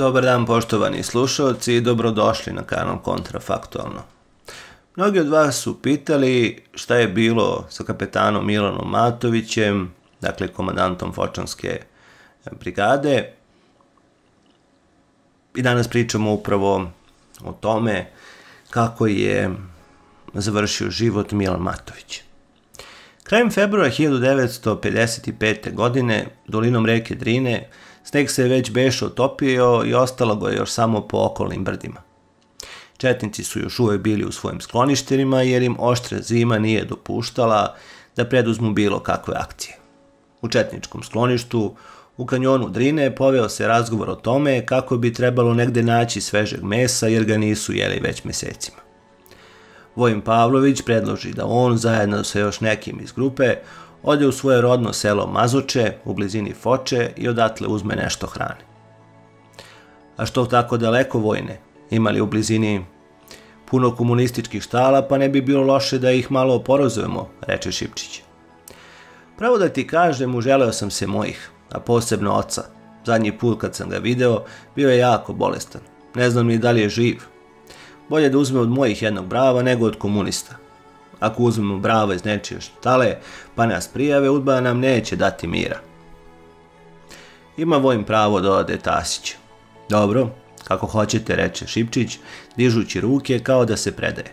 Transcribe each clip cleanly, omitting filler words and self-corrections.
Dobar dan poštovani slušalci i dobrodošli na kanal Kontra Faktualno. Mnogi od vas su pitali šta je bilo sa kapetanom Milanom Matovićem, dakle komandantom Fočanske brigade. I danas pričamo upravo o tome kako je završio život Milan Matović. Krajem februara 1955. godine dolinom reke Drine sneg se već beše otopio i ostalo ga je još samo po okolnim brdima. Četnici su još uvijek bili u svojim skloništima jer im oštra zima nije dopuštala da preduzmu bilo kakve akcije. U četničkom skloništu u kanjonu Drine poveo se razgovor o tome kako bi trebalo negde naći svežeg mesa jer ga nisu jeli već mesecima. Vojin Pavlović predloži da on zajedno sa još nekim iz grupe ode u svoje rodno selo Mazoče u blizini Foče i odatle uzme nešto hrane. A što tako daleko, Vojine? Imali u blizini puno komunističkih štala pa ne bi bilo loše da ih malo oporezujemo, reče Šipčić. Pravo da ti kažem, uželeo sam se mojih, a posebno oca. Zadnji put kad sam ga video bio je jako bolestan. Ne znam ni da li je živ. Bolje da uzme od mojih jednog brava nego od komunista. Ako uzmemo brava iz nečije štale, pa nas prijave, udba nam neće dati mira. Ima Vojin pravo, dodade Tasić. Dobro, kako hoćete, reče Šipčić, dižući ruke kao da se predaje.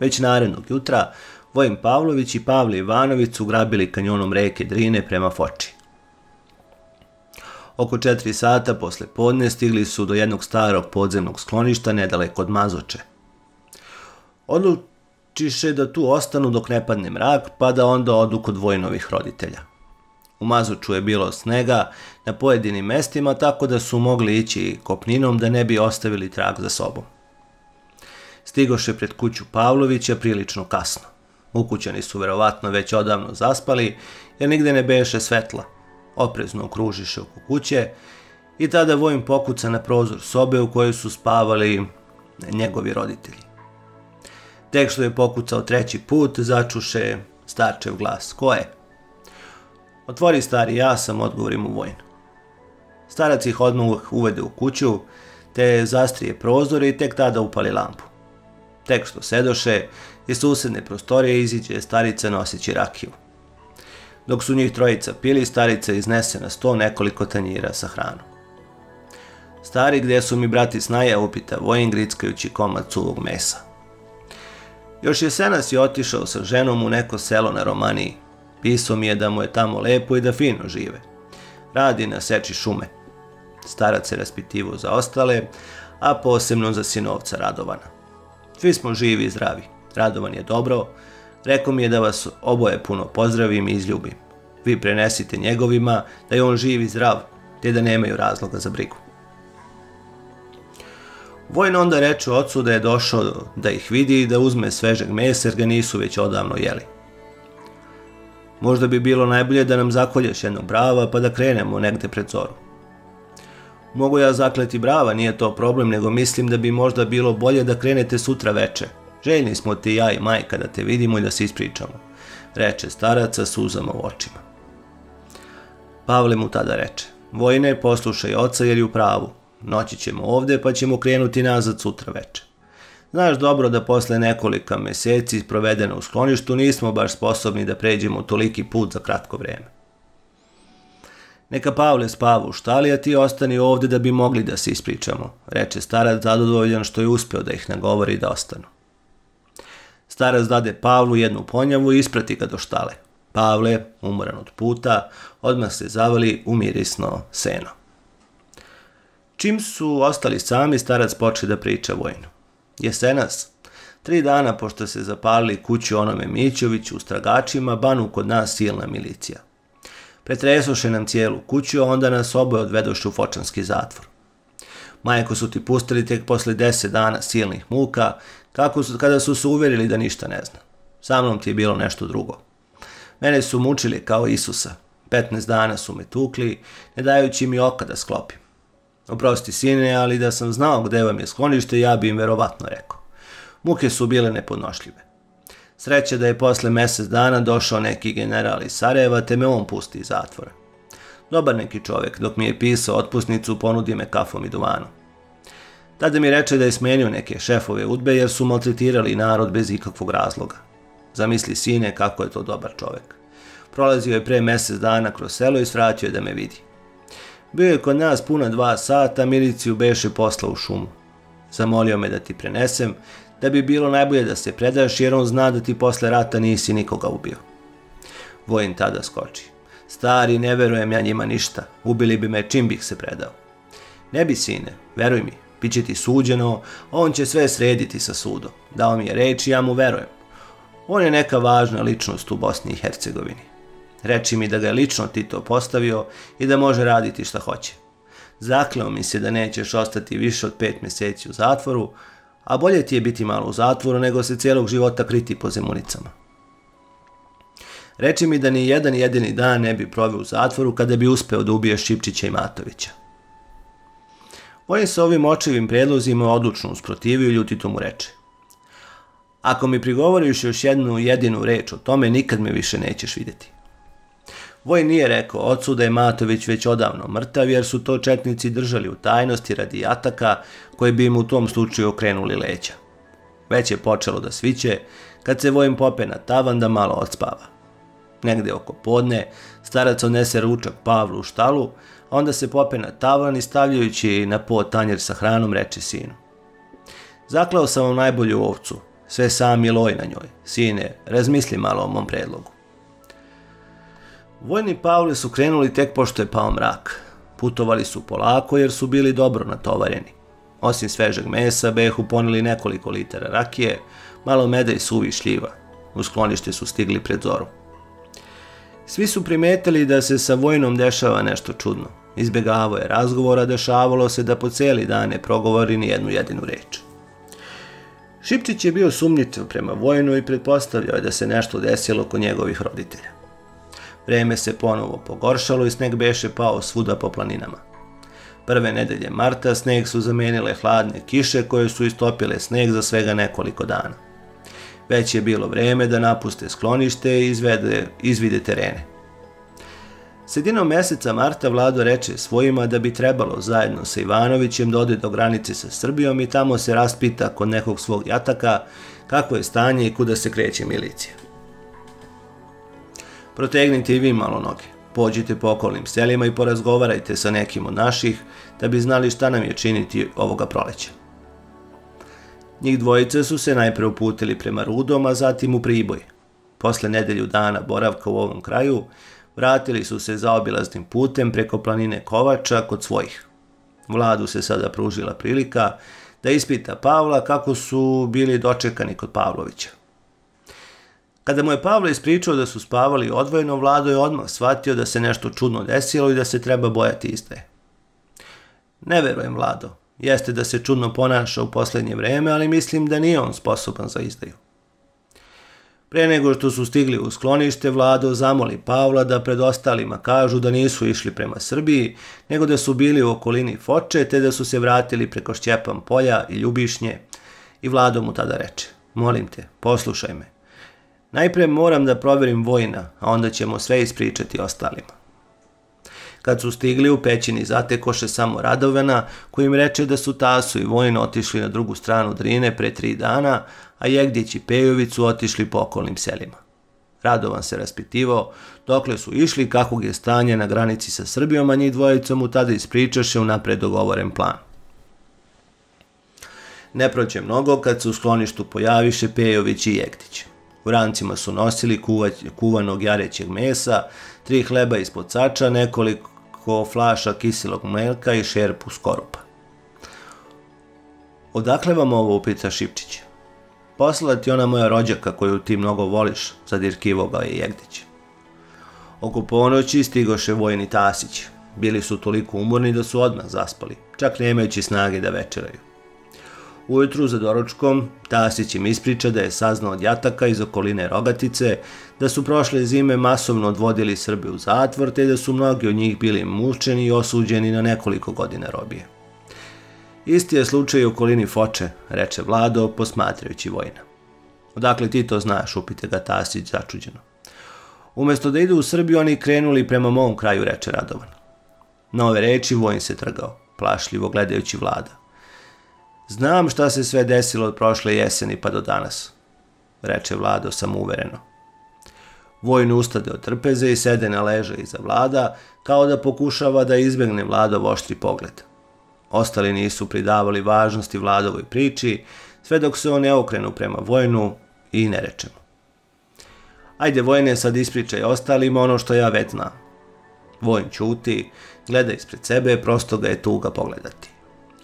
Već narednog jutra Vojin Pavlović i Pavle Ivanović su grabili kanjonom reke Drine prema Foči. Oko 4 sata posle podne stigli su do jednog starog podzemnog skloništa nedaleko od Mazoče. Odlučiše da tu ostanu dok ne padne mrak, pa da onda odu kod Vojinovih roditelja. U Mazoču je bilo snega na pojedinim mestima, tako da su mogli ići kopninom da ne bi ostavili trag za sobom. Stigoše pred kuću Pavlovića prilično kasno. Ukućani su verovatno već odavno zaspali, jer nigde ne beše svetla. Oprezno okružiše oko kuće i tada Vojin pokuca na prozor sobe u kojoj su spavali njegovi roditelji. Tek što je pokucao 3. put, začuše starčev glas. Ko je? Otvori, stari, ja sam, odgovori mu Vojin. Starac ih odmah uvede u kuću, te zastrije prozor i tek tada upali lampu. Tek što sedoše, iz susedne prostorije iziđe starica noseći rakiju. Dok su njih trojica pili, starica iznese na sto nekoliko tanjira sa hranom. Stari, gdje su mi brati snaja, upita Vojin grickajući komad suvog mesa. Još jesenas je otišao sa ženom u neko selo na Romaniji. Pisao mi je da mu je tamo lepo i da fino žive. Radi na seči šume. Starac se raspitivo za ostale, a posebno za sinovca Radovana. Svi smo živi i zdravi. Radovan je dobro. Rekao mi je da vas oboje puno pozdravim i izljubim. Vi prenesite njegovima da je on živ i zdrav, te da nemaju razloga za brigu. Vojin onda reče ocu da je došao da ih vidi i da uzme svežeg mesa jer ga nisu već odavno jeli. Možda bi bilo najbolje da nam zakolješ jednog brava pa da krenemo negde pred zoru. Mogu ja zaklati brava, nije to problem, nego mislim da bi možda bilo bolje da krenete sutra veče. Željni smo ti ja i majka da te vidimo i da se ispričamo, reče starac sa suzama u očima. Pavle mu tada reče, Vojine, poslušaj oca jer je u pravu. Noći ćemo ovde pa ćemo krenuti nazad sutra veče. Znaš dobro da posle nekolika meseci provedena u skloništu nismo baš sposobni da pređemo toliki put za kratko vreme. Neka Pavle spava u štali, a ti ostani ovde da bi mogli da se ispričamo, reče starac zadovoljan što je uspeo da ih nagovori da ostanu. Starac dade Pavlu jednu ponjavu i isprati ga do štale. Pavle, umoran od puta, odmah se zavali u mirisno seno. Čim su ostali sami, starac poče da priča Vojinu. Jesenas, 3 dana pošto se zapalili kuću onome Mićoviću u Stragačima, banu kod nas silna milicija. Pretresoše nam cijelu kuću, a onda nas oboje odvedoše u Fočanski zatvor. Majku su ti pustili tek posle 10 dana silnih muka, kada su se uverili da ništa ne zna. Sa mnom ti je bilo nešto drugo. Mene su mučili kao Isusa. 15 dana su me tukli, ne dajući mi oka da sklopim. Oprosti, sine, ali da sam znao gde vam je sklonište, ja bi im verovatno rekao. Muke su bile nepodnošljive. Sreća da je posle 1 mjesec dana došao neki general iz Sarajeva, te me on pusti iz zatvora. dobar neki čovjek, dok mi je pisao otpusnicu ponudi me kafom i duvanom. Tada mi reče da je smenio neke šefove udbe jer su maltretirali narod bez ikakvog razloga. Zamisli sine kako je to dobar čovjek. Prolazio je pre mjesec dana kroz selo i svratio je da me vidi. Bio je kod nas puna 2 sata, miliciju beše posla u šumu. Zamolio me da ti prenesem, da bi bilo najbolje da se predaš jer on zna da ti posle rata nisi nikoga ubio. Vojin tada skoči. Stari, ne verujem ja njima ništa, ubili bi me čim bih se predao. Ne bi sine, veruj mi, bit će ti suđeno, on će sve srediti sa sudom. Dao mi je reč i ja mu verujem. On je neka važna ličnost u Bosni i Hercegovini. Reči mi da ga je lično Tito postavio i da može raditi šta hoće. Zakleo mi se da nećeš ostati više od 5 mjeseci u zatvoru, a bolje ti je biti malo u zatvoru nego se cijelog života kriti po zemunicama. Reči mi da ni jedan jedini dan ne bi proveo u zatvoru kada bi uspeo da ubije Šipčića i Matovića. Vojin se ovim očevim predlozima odlučno usprotivio i Ljutito mu reče: ako mi prigovoriš još jednu jedinu reč o tome, nikad me više nećeš vidjeti. Vojin nije rekao ocu da je Matović već odavno mrtav jer su to četnici držali u tajnosti radi ataka koji bi im u tom slučaju okrenuli leđa. Već je počelo da sviće kad se Vojin pope na tavan da malo odspava. Negde oko podne starac odnese ručak Pavlu u štalu, a onda se pope na tavan i stavljajući na pod tanjer sa hranom reče sinu: zaklao sam vam najbolju ovcu, sve sam je loj na njoj. Sine, razmisli malo o mom predlogu. Vojin i Pavle su krenuli tek pošto je pao mrak. Putovali su polako jer su bili dobro natovareni. Osim svežeg mesa behu poneli nekoliko litara rakije, malo meda i suvi šljiva. U sklonište su stigli pred zoru. Svi su primetili da se sa Vojinom dešava nešto čudno. Izbjegavao je razgovora, dešavalo se da po cijeli dan ne progovori ni jednu jedinu reč. Šipčić je bio sumnjičav prema Vojinu i pretpostavljao je da se nešto desilo kod njegovih roditelja. Vreme se ponovo pogoršalo i sneg beše pao svuda po planinama. Prve nedelje marta sneg su zamijenile hladne kiše koje su istopile sneg za svega nekoliko dana. Već je bilo vreme da napuste sklonište i izvide terene. Sredinom mjeseca marta Vlado reče svojima da bi trebalo zajedno sa Ivanovićem da ode do granice sa Srbijom i tamo se raspita kod nekog svog jataka kako je stanje i kuda se kreće milicija. Protegnite i vi malo noge, pođite po okolnim selima i porazgovarajte sa nekim od naših da bi znali šta nam je činiti ovoga proleća. Njih dvojice su se najpre uputili prema Rudom, a zatim u Priboj. Posle nedelju dana boravka u ovom kraju vratili su se zaobilaznim putem preko planine Kovača kod svojih. Vladu se sada pružila prilika da ispita Pavla kako su bili dočekani kod Pavlovića. Kada mu je Pavle ispričao da su spavali odvojeno, Vlado je odmah shvatio da se nešto čudno desilo i da se treba bojati izdaje. Ne verujem, Vlado, jeste da se čudno ponaša u posljednje vreme, ali mislim da nije on sposoban za izdaju. Pre nego što su stigli u sklonište, Vlado zamoli Pavla da pred ostalima kažu da nisu išli prema Srbiji, nego da su bili u okolini Foče, te da su se vratili preko Šćepan polja i Ljubišnje. I Vlado mu tada reče: molim te, poslušaj me. Najprej moram da proverim Vojina, a onda ćemo sve ispričati ostalima. Kad su stigli u pećini zatekoše samo Radovana, koji im reče da su Tasu i Vojin otišli na drugu stranu Drine pre 3 dana, a Jegdić i Pejović su otišli po okolnim selima. Radovan se raspitivao dokle su išli, kakvog je stanje na granici sa Srbijom, a njih dvojicom mu tada ispričaše unapred dogovoren plan. Ne prođe mnogo kad se u skloništu pojaviše Pejović i Jegdić. U rancima su nosili kuvanog jarećeg mesa, 3 hleba ispod sača, nekoliko flaša kiselog mleka i šerpu skorupa. Odakle vam ovo, upita Šipčić. Poslala ti ona moja rođaka koju ti mnogo voliš, zadirkivo ga je Jegdić. Oko ponoći stigoše Vojin i Tasić. Bili su toliko umorni da su odmah zaspali, čak nemajući snage da večeraju. Ujutru za doručkom Tasić im ispriča da je saznao od jataka iz okoline Rogatice da su prošle zime masovno odvodili Srbe u zatvor, te da su mnogi od njih bili mučeni i osuđeni na nekoliko godina robije. Isti je slučaj u okolini Foče, reče Vlado posmatrajući Vojina. Odakle ti to znaš, upite ga Tasić začuđeno. Umjesto da idu u Srbiju, oni krenuli prema mom kraju, reče Radovan. Na ove reči Vojin se trgao, plašljivo gledajući Vlada. Znam šta se sve desilo od prošle jeseni pa do danas, reče Vlado samouvereno. Vojin ustade od trpeze i sede na leže iza Vlada, kao da pokušava da izbegne Vladov oštri pogled. Ostali nisu pridavali važnosti Vladovoj priči, sve dok se on ne okrenu prema Vojinu i ne reče mu. Ajde, Vojine, sad ispričaj ostalima ono što ja već znam. Vojin ćuti, gleda ispred sebe, prosto ga je tuga pogledati.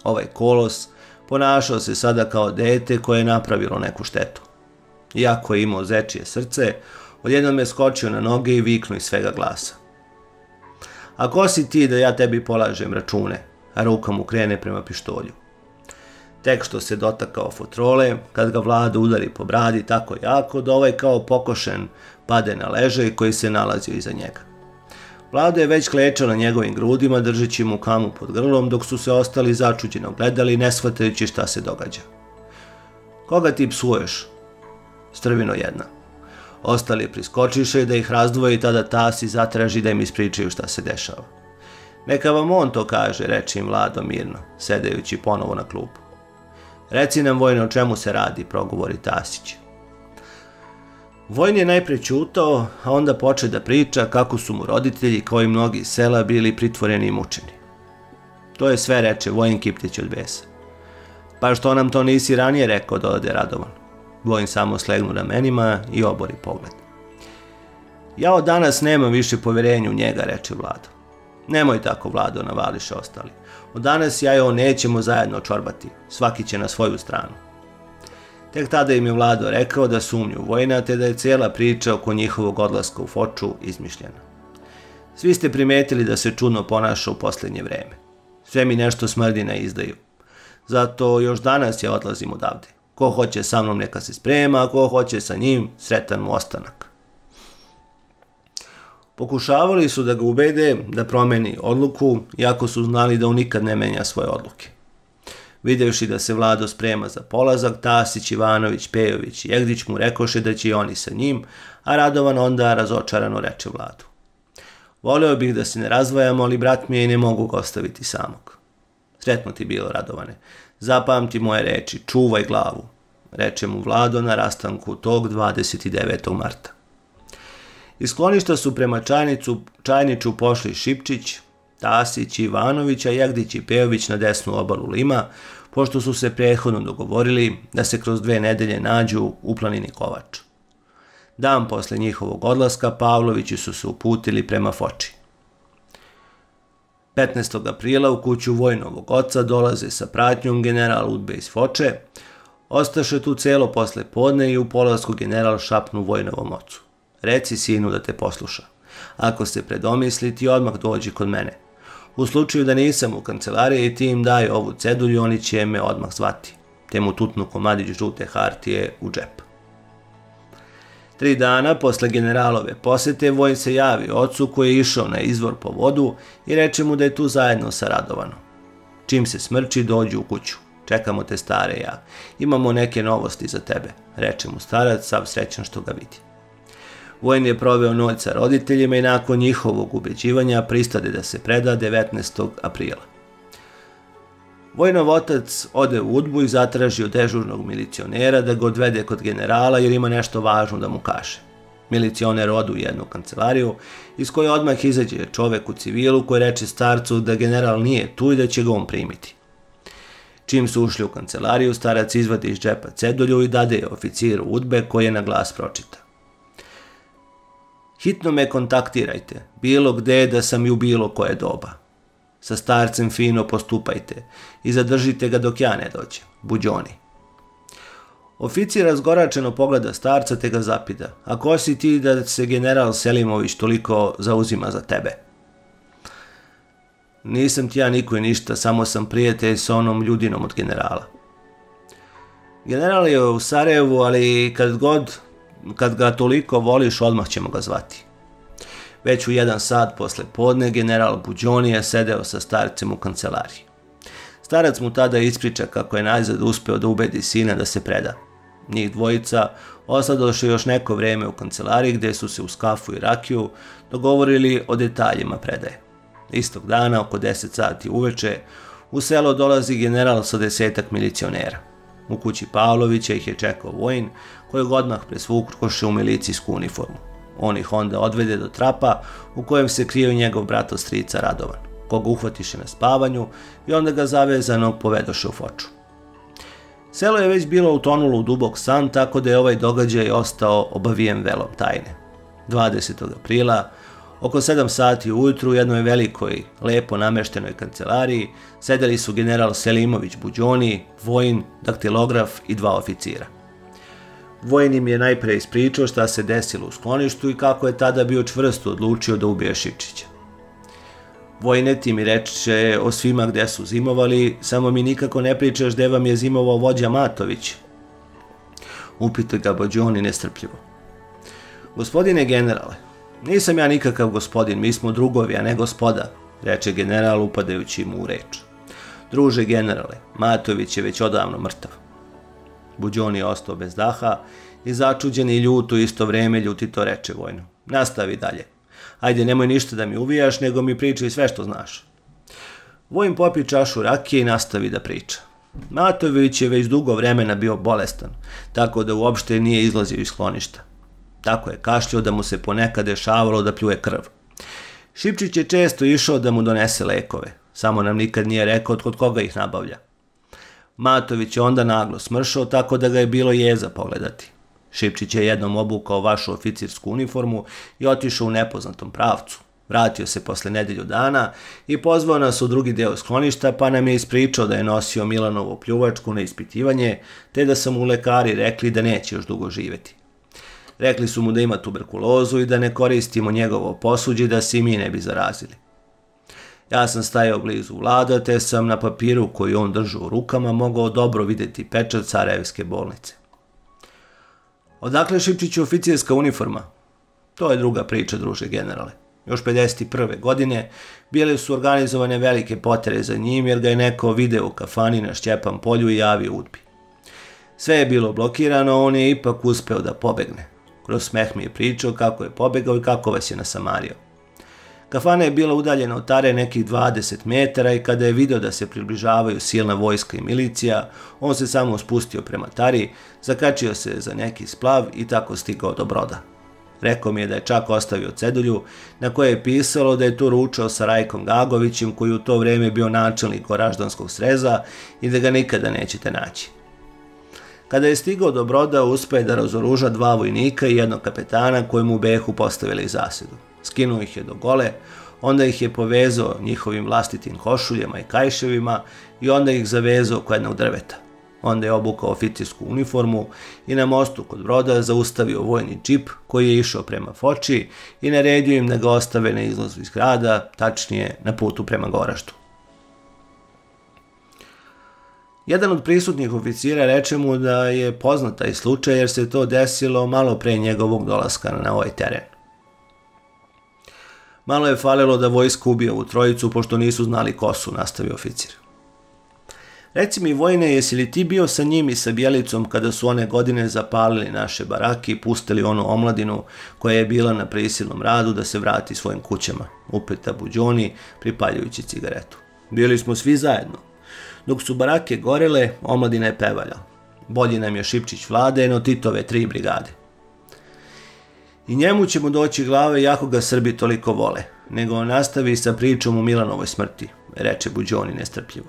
Ovaj kolos ponašao se sada kao dete koje je napravilo neku štetu. Iako je imao zečije srce, odjednom je skočio na noge i viknuo iz svega glasa. A ko si ti da ja tebi polažem račune? A ruka mu krene prema pištolju. Tek što se dotakao fotrole, kad ga Vlada udari po bradi tako jako, da ovaj kao pokošen pade na ležaj koji se nalazio iza njega. Vlada je već klečao na njegovim grudima, držeći mu kamu pod grlom, dok su se ostali začuđeno gledali, ne shvatajući šta se događa. Koga ti psuješ? Strvino jedna. Ostali priskočiše da ih razdvoje i tada Tasi zatraži da im ispričaju šta se dešava. Neka vam on to kaže, reče im Vlado mirno, sedajući ponovo na klupu. Reci nam, Vojine, o čemu se radi, progovori Tasić. Vojin je najprej ćutao, a onda poče da priča kako su mu roditelji, kao i mnogi iz sela, bili pritvoreni i mučeni. To je sve, reče Vojin kipteći od besa. Pa što nam to nisi ranije rekao, dodade Radovan. Vojin samo slegnu ramenima i obori pogled. Ja od danas nemam više povjerenja u njega, reče Vlado. Nemoj tako, Vlado, navališe ostali. Od danas ja i on nećemo zajedno čorbati, svaki će na svoju stranu. Tek tada im je Vlado rekao da sumnju u Vojina, te da je cijela priča oko njihovog odlaska u Foču izmišljena. Svi ste primetili da se čudno ponaša u posljednje vreme. Sve mi nešto smrdi na izdaju. Zato još danas ja odlazim odavde. Ko hoće sa mnom neka se sprema, a ko hoće sa njim, sretan mu ostanak. Pokušavali su da ga ubede da promeni odluku, iako su znali da on nikad ne menja svoje odluke. Videvši da se Vlado sprema za polazak, Tasić, Ivanović, Pejović i Jegdić mu rekoše da će i oni sa njim, a Radovan onda razočarano reče Vladu. Voleo bih da se ne razvajamo, ali brat mi je i ne mogu ga ostaviti samog. Sretno ti bilo, Radovane. Zapamti moje reči, čuvaj glavu, reče mu Vlado na rastanku tog 29. marta. Iz skloništa su prema Čajniču pošli Šipčić, Tasić, Ivanović, a Jegdić i Pejović na desnu obalu Lima, pošto su se prethodno dogovorili da se kroz 2 nedelje nađu u planini Kovač. Dan posle njihovog odlaska Pavlovići su se uputili prema Foči. 15. aprila u kuću Vojinovog oca dolaze sa pratnjom general Udbe iz Foče, ostaše tu celo posle podne i u polasku general šapnu Vojinovom ocu. Reci sinu da te posluša. Ako se predomisli, ti odmah dođi kod mene. U slučaju da nisam u kancelariji i ti im daj ovu cedulju, oni će me odmah zvati. Te mu tutnu komadić žute hartije u džep. 3 dana posle generalove posete Vojin se javi ocu koji je išao na izvor po vodu i reče mu da je tu zajedno sa Radovanom. Čim se smrči, dođi u kuću. Čekamo te, stare ja. Imamo neke novosti za tebe, reče mu starac, sav srećan što ga vidi. Vojin je proveo noć sa roditeljima i nakon njihovog ubeđivanja pristade da se preda 19. aprila. Vojinov otac ode u Udbu i zatraži od dežurnog milicionera da ga odvede kod generala jer ima nešto važno da mu kaže. Milicioner ode u jednu kancelariju iz koje odmah izađe čovek u civilu koji reče starcu da general nije tu i da će ga on primiti. Čim su ušli u kancelariju, starac izvadi iz džepa cedulju i dade je oficiru Udbe koji je na glas pročita. Hitno me kontaktirajte, bilo gde da sam i u bilo koje doba. Sa starcem fino postupajte i zadržite ga dok ja ne dođem. Buđoni. Oficir razgoračeno pogleda starca te ga zapita. A ko si ti da se general Selimović toliko zauzima za tebe? Nisam ti ja niko i ništa, samo sam prijatelj sa onom ljudinom od generala. General je u Sarajevu, ali kad ga toliko voliš, odmah ćemo ga zvati. Već u 1 sat posle podne general Buđoni je sedeo sa starcem u kancelariji. Starac mu tada ispriča kako je najzad uspeo da ubedi sina da se preda. Njih dvojica ostadoše još neko vreme u kancelariji gdje su se uz kafu i rakiju dogovorili o detaljima predaje. Istog dana, oko 10 sati uveče, u selo dolazi general sa 10-ak milicionera. U kući Pavlovića ih je čekao Vojin, kojeg odmah presvukoše u milicijsku uniformu. On ih onda odvede do trapa u kojem se krio njegov brato strica Radovan, koga uhvatiše na spavanju i onda ga zavezanog povedoše u Foču. Selo je već bilo utonulo u dubok san, tako da je ovaj događaj ostao obavijen velom tajne. 20. aprila, oko 7 sati ujutru, u jednoj velikoj, lepo nameštenoj kancelariji sedeli su general Selimović Buđoni, Vojin, daktilograf i dva oficira. Vojin im je najprej ispričao šta se desilo u skloništu i kako je tada bio čvrsto odlučio da ubije Šipčića. Vojine, ti mi reče o svima gde su zimovali, samo mi nikako ne pričaš gde vam je zimovao vođa Matović. Upita ga Buđoni nestrpljivo. Gospodine generale, nisam ja nikakav gospodin, mi smo drugovi, a ne gospoda, reče general upadajući mu u reč. Druže generale, Matović je već odavno mrtav. Buđoni je ostao bez daha i začuđen i ljut u isto vreme Tito reče Vojinu. Nastavi dalje. Ajde, nemoj ništa da mi uvijaš, nego mi pričaj sve što znaš. Vojin popi čašu rakije i nastavi da priča. Matović je već dugo vremena bio bolestan, tako da uopšte nije izlazio iz skloništa. Tako je kašljao da mu se ponekad dešavalo da pljuje krv. Šipčić je često išao da mu donese lekove, samo nam nikad nije rekao od koga ih nabavlja. Matović je onda naglo smršao, tako da ga je bilo jeza pogledati. Šipčić je jednom obukao vašu oficirsku uniformu i otišao u nepoznatom pravcu. Vratio se posle nedelju dana i pozvao nas u drugi deo skloništa, pa nam je ispričao da je nosio Milanovu pljuvačku na ispitivanje, te da su mu lekari rekli da neće još dugo živeti. Rekli su mu da ima tuberkulozu i da ne koristimo njegovo posuđe da se i mi ne bi zarazili. Ja sam stajao blizu Vlada, te sam na papiru koji on držao u rukama mogao dobro vidjeti pečat Sarajevske bolnice. Odakle Šipčiću oficirska uniforma? To je druga priča, druže generale. Još 51. godine bile su organizovane velike potere za njim, jer ga je neko video u kafani na Šćepan polju i javio udbi. Sve je bilo blokirano, on je ipak uspeo da pobegne. Kroz smeh mi je pričao kako je pobegao i kako vas je nasamario. Kafana je bila udaljena od Tare nekih 20 metara i kada je video da se približavaju silna vojska i milicija, on se samo spustio prema Tari, zakačio se za neki splav i tako stigao do broda. Rekao mi je da je čak ostavio cedulju na kojoj je pisalo da je tu ručao sa Rajkom Gagovićem, koji u to vreme bio načelnik Goraždanskog sreza, i da ga nikada nećete naći. Kada je stigao do broda, uspe da razoruža dva vojnika i jednog kapetana koji mu behu postavili zasedu. Skinuo ih je do gole, onda ih je povezao njihovim vlastitim košuljama i kajševima i onda ih zavezao oko jednog drveta. Onda je obukao oficirsku uniformu i na mostu kod broda zaustavio vojni džip koji je išao prema Foči i naredio im da ga ostave na izlazu iz grada, tačnije na putu prema Goraždu. Jedan od prisutnih oficira reče mu da je poznat taj slučaj jer se to desilo malo pre njegovog dolaska na ovaj teren. Malo je falilo da vojska ubije ovu trojicu, pošto nisu znali ko su, nastavio oficir. Reci mi, Vojine, jesi li ti bio sa njim i sa Bjelicom kada su one godine zapalili naše barake i pustili onu omladinu koja je bila na prisilnom radu da se vrati svojim kućama, upeta Buđoni pripaljujući cigaretu. Bili smo svi zajedno. Dok su barake gorele, omladina je pevaljala. Bolji nam je Šipčić Vlade, no Titove 3 brigade. I njemu će mu doći glave, jako ga Srbi toliko vole, nego nastavi sa pričom o Milanovoj smrti, reče Buđoni nestrpljivo.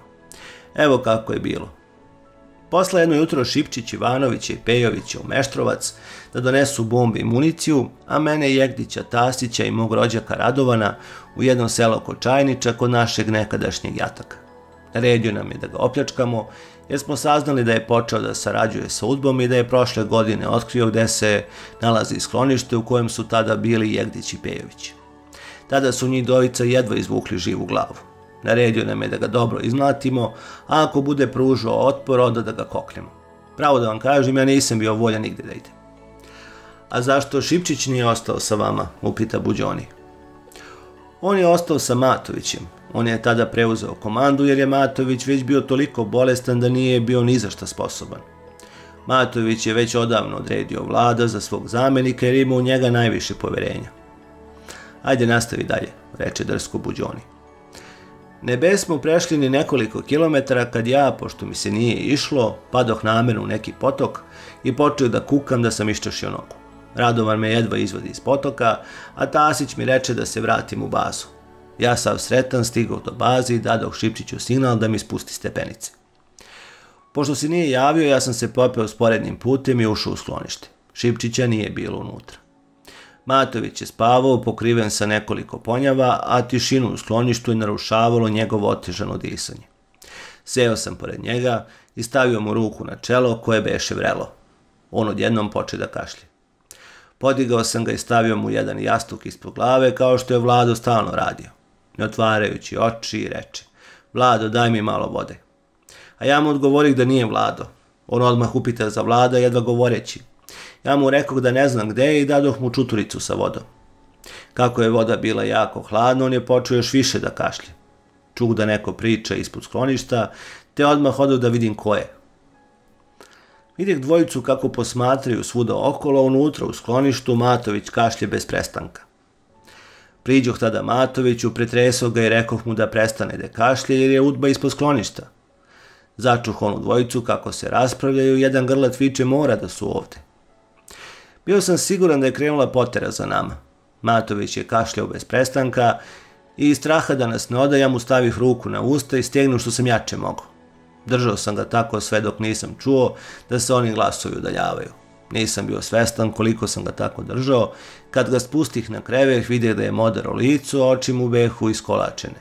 Evo kako je bilo. Posle jedno jutro Šipčić, Ivanovića i Pejovića u Meštrovac da donesu bombe i municiju, a mene, Jegdića, Tasića i mog rođaka Radovana u jednom selu oko Čajniča kod našeg nekadašnjeg jataka. Naredio nam je da ga opljačkamo, jer smo saznali da je počeo da sarađuje sa UDBom i da je prošle godine otkrio gde se nalazi sklonište u kojem su tada bili Jegdić i Pejović. Tada su njih dvojica jedva izvukli živu glavu. Naredio nam je da ga dobro izmlatimo, a ako bude pružao otpor, onda da ga koknemo. Pravo da vam kažem, ja nisam bio voljan nigde da idem. A zašto Šipčić nije ostao sa vama, upita Buđoni. On je ostao sa Matovićem. On je tada preuzeo komandu jer je Matović već bio toliko bolestan da nije bio ni za šta sposoban. Matović je već odavno odredio Vlada za svog zamenika jer ima u njega najviše poverenja. Ajde, nastavi dalje, reče drsko Buđoni. Nebe smo prešli ni nekoliko kilometara kad ja, pošto mi se nije išlo, padoh namjerno u neki potok i počeo da kukam da sam iščešio nogu. Radovan me jedva izvodi iz potoka, a Tasić mi reče da se vratim u bazu. Ja sav sretan stigao do baze i dadoh Šipčiću signal da mi spusti stepenice. Pošto se nije javio, ja sam se popeo sporednim putem i ušao u sklonište. Šipčića nije bilo unutra. Matović je spavao, pokriven sa nekoliko ponjava, a tišinu u skloništu je narušavalo njegovo otežano disanje. Seo sam pored njega i stavio mu ruku na čelo koje beše vrelo. On odjednom poče da kašlje. Podigao sam ga i stavio mu jedan jastuk ispod glave, kao što je Vlado stalno radio. Ne otvarajući oči, reče: "Vlado, daj mi malo vode." A ja mu odgovorih da nije Vlado. On odmah upita za Vlada, jedva govoreći. Ja mu rekoh da ne znam gde je i dadoh mu čuturicu sa vodom. Kako je voda bila jako hladna, on je počeo još više da kašlje. Čuh da neko priča ispod skloništa, te odmah odoh da vidim ko je. Vidjeh dvojicu kako posmatraju svuda okolo, unutra u skloništu Matović kašlje bez prestanka. Priđoh tada Matoviću, pretresao ga i rekoh mu da prestane da kašlje jer je udba ispod skloništa. Začuh onu dvojicu kako se raspravljaju, jedan grlat viče: "Mora da su ovde." Bio sam siguran da je krenula potera za nama. Matović je kašljao bez prestanka i iz straha da nas ne odaja mu stavih ruku na usta i stegnuo što sam jače mogao. Držao sam ga tako sve dok nisam čuo da se oni glasovi udaljavaju. Nisam bio svestan koliko sam ga tako držao. Kad ga spustih na krevet, vidjeh da je modero licu, oči mu behu iskolačene.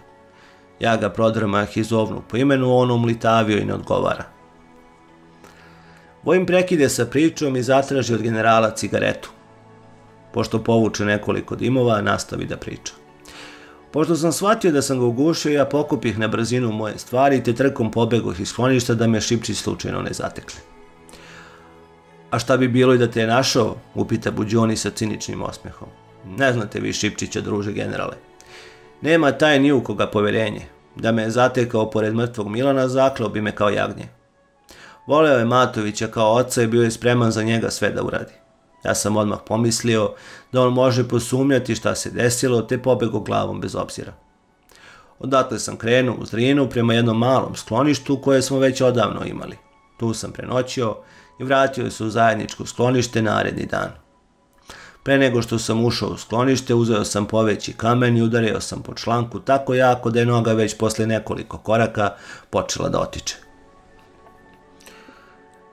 Ja ga prodrmah i zovnu po imenu, on omlitavio i ne odgovara. Vojin prekide sa pričom i zatraži od generala cigaretu. Pošto povuče nekoliko dimova, nastavi da priča. Pošto sam shvatio da sam ga ugušio, ja pokupih na brzinu moje stvari te trkom pobegoh iz skloništa da me Šipčić slučajno ne zatekne. "A šta bi bilo i da te je našao?" upita Buđoni sa ciničnim osmehom. "Ne znate vi Šipčića, druže generale. Nema taj ni u koga povjerenje. Da me je zatekao pored mrtvog Milana, zakleo bi me kao jagnje." Voleo je Matovića kao oca i bio je spreman za njega sve da uradi. Ja sam odmah pomislio da on može posumnjati šta se desilo, te pobegao glavom bez obzira. Odatle sam krenuo uz Drinu prema jednom malom skloništu koje smo već odavno imali. Tu sam prenoćio i vratio se u zajedničko sklonište naredni dan. Pre nego što sam ušao u sklonište, uzeo sam poveći kamen i udario sam po članku tako jako da je noga već posle nekoliko koraka počela da otiče.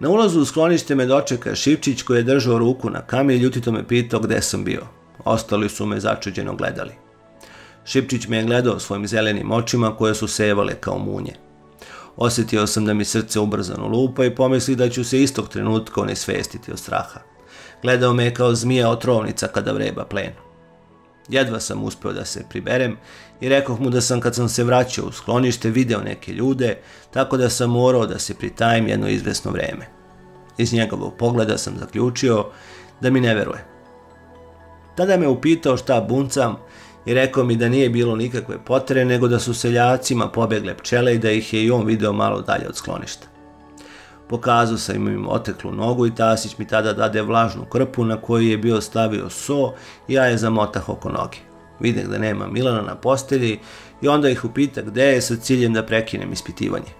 Na ulazu u sklonište me dočeka Šipčić koji je držao ruku na kamen i ljutito me pitao gde sam bio. Ostali su me začuđeno gledali. Šipčić me je gledao svojim zelenim očima koje su sejevale kao munje. Osjetio sam da mi srce ubrzano lupa i pomisli da ću se istog trenutka onesvestiti od straha. Gledao me je kao zmija otrovnica kada vreba plen. Jedva sam uspeo da se priberem i rekoh mu da sam kad sam se vraćao u sklonište video neke ljude, tako da sam morao da se pritajim jedno izvesno vreme. Iz njegovog pogleda sam zaključio da mi ne veruje. Tada me upitao šta buncam i rekao mi da nije bilo nikakve potere nego da su seljacima pobegle pčele i da ih je i on video malo dalje od skloništa. Pokazao sam im oteklu nogu i Tasić mi tada dade vlažnu krpu na koju je bio stavio so i ja je zamotah oko noge. Videh da nema Milana na postelji i onda ih upita gde je sa ciljem da prekinem ispitivanje.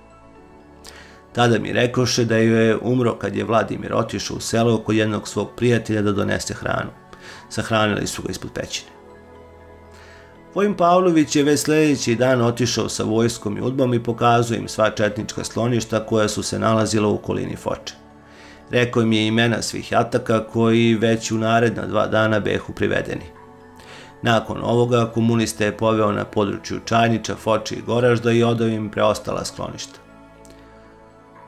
Tada mi rekoše da je umro kad je Vladimir otišao u selo kod jednog svog prijatelja da donese hranu. Sahranili su ga ispod pećine. Vojin Pavlović je već sljedeći dan otišao sa vojskom i udbom i pokazao im sva četnička skloništa koja su se nalazila u okolini Foče. Rekao im je imena svih jataka koji već u naredna 2 dana behu privedeni. Nakon ovoga komunista je poveo na području Čajniča, Foče i Goražda i odao im preostala skloništa.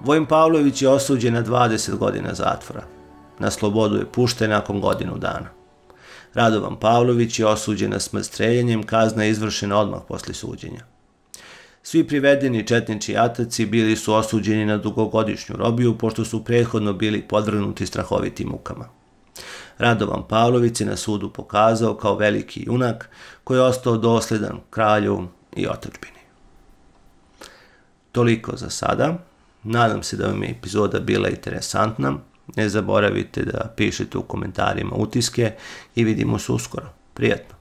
Vojin Pavlović je osuđen na 20 godina zatvora. Na slobodu je pušten nakon godinu dana. Radovan Pavlović je osuđen na smrt streljanjem, kazna je izvršena odmah posle suđenja. Svi privedeni četnički jataci bili su osuđeni na dugogodišnju robiju pošto su prethodno bili podvrgnuti strahovitim mukama. Radovan Pavlović je na sudu pokazao kao veliki junak koji je ostao dosledan kralju i otadžbini. Toliko za sada. Nadam se da vam je epizoda bila interesantna. Ne zaboravite da pišete u komentarima utiske i vidimo se uskoro. Prijatno!